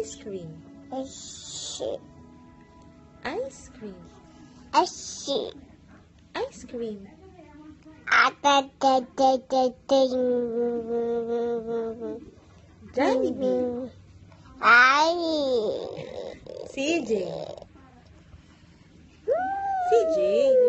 Ice cream. Ice cream. Ice cream. Ice cream. Ice cream. Jollibee. CJ.